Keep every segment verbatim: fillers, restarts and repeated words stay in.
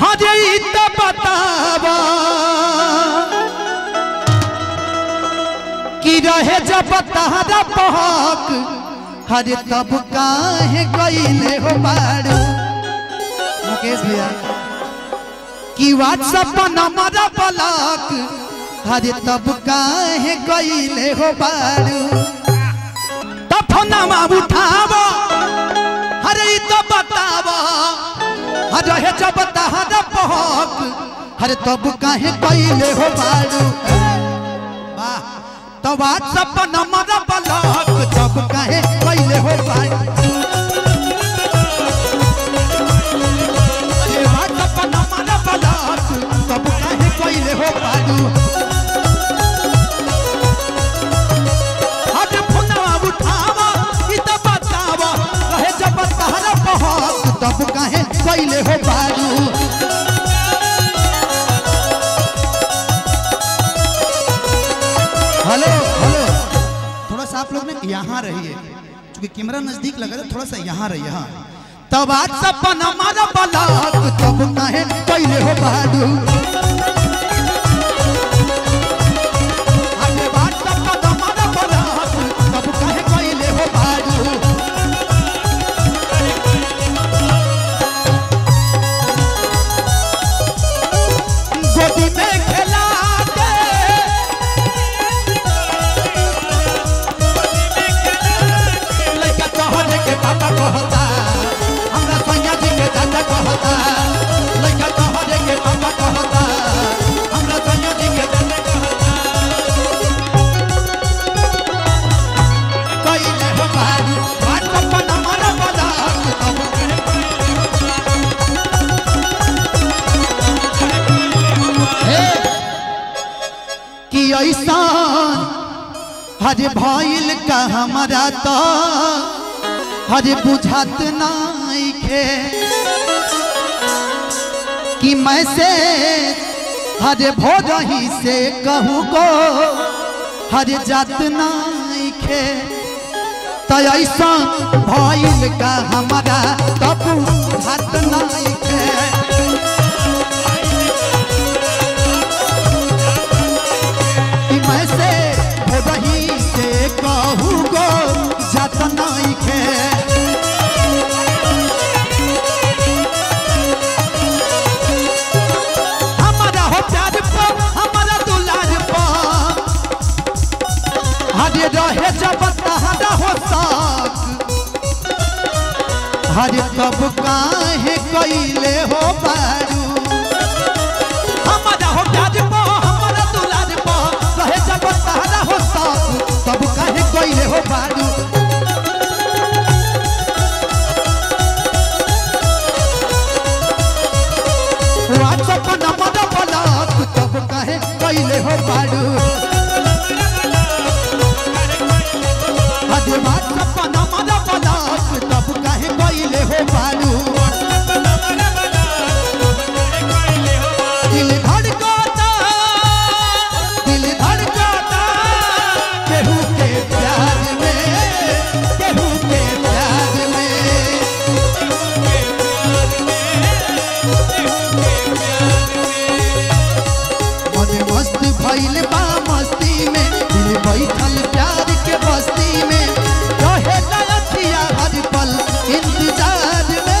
हजे त बतावा कि रहे जब तहरा बहक हरे तब काहे गईले हो बारू। मुकेश भैया कि व्हाट्सएप नंबर ब्लॉक हरे तब काहे गईले हो बारू। तब फोनमा उठावा हरे त बतावा रहे जब तहरा बहक हरे तब काहे गईले हो बारू। तो बात सब नंबर ब्लॉक जब काहे गईले हो बारू। ये बात सब नंबर ब्लॉक जब काहे गईले हो बारू। हट फोना उठावा ई त बतावा रहे जब तहरा बहक तब काहे गईले हो बारू। हेलो हेलो, थोड़ा सा आप लोग ना यहाँ रहिए क्योंकि कैमरा नजदीक लगा था, थोड़ा सा यहाँ रहिए। हाँ, तब आज सब नंबर ब्लॉक तब काहे गईले हो बारू। आज बात सब नंबर ब्लॉक तब काहे गईले हो बारू। गोदी में खेला हरे भइल का हमारा तो हरे बुझात नइखे कि मैं से हरे भोजही से कहू गो हरे जात नइखे। तो ऐसा भइल का हमारा तो बुझात नइखे हरे तब काहे गईले हो बारू। हमारा हो प्याज पो हमारा दुलार पो रहे जब तहरा हो साथ तब काहे गईले हो बारू। व्हाट्सएप नंबर ब्लॉक तब काहे गईले हो बारू। हरे व्हाट्सएप नंबर ब्लॉक तब गईले हो बारू। दिल धड़काता दिल धड़काता केहू के प्यार में केहू के प्यार में केहू के प्यार में मन मस्त भइल बा मस्ती में दिल बैठल प्यार के बस्ती में रहे लथिया हर पल इंतजार में।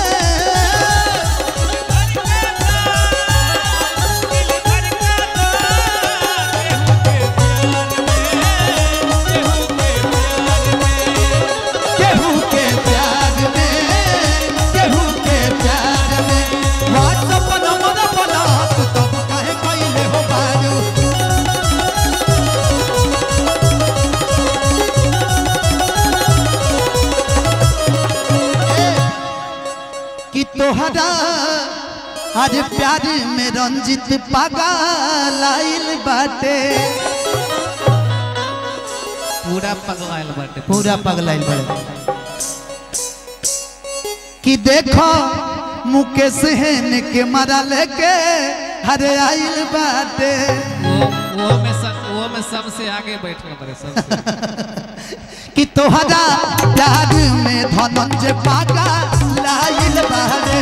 केहू के प्यार में केहू के प्यार में व्हाट्सएप नंबर ब्लॉक तब काहे गईले हो बारू। तोहरा आज प्यार में रंजित पगलाइल बाटे पूरा पगलाइल बाटे पूरा पगलाइल बाटे कि देखो मुकेश हेन के मारा लेके हरे आइल बाटे। वो वो में सब वो में सबसे आगे बैठे पड़े सबसे कि तोहरा प्यार में धनंजय पगलाइल बाटे।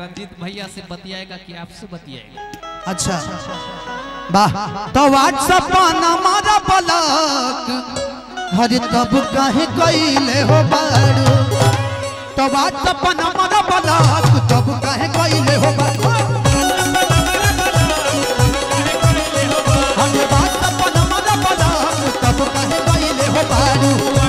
रंजीत भैया से बतियाएगा कि आपसे बतियाएगा? अच्छा वाह, तो व्हाट्सएप ना मारा ब्लॉक हर तब कहीं कइले हो बारू, तो व्हाट्सएप ना मारा ब्लॉक तब कहीं कइले हो बारू, हम व्हाट्सएप ना मारा ब्लॉक तब कहीं कइले हो बारू।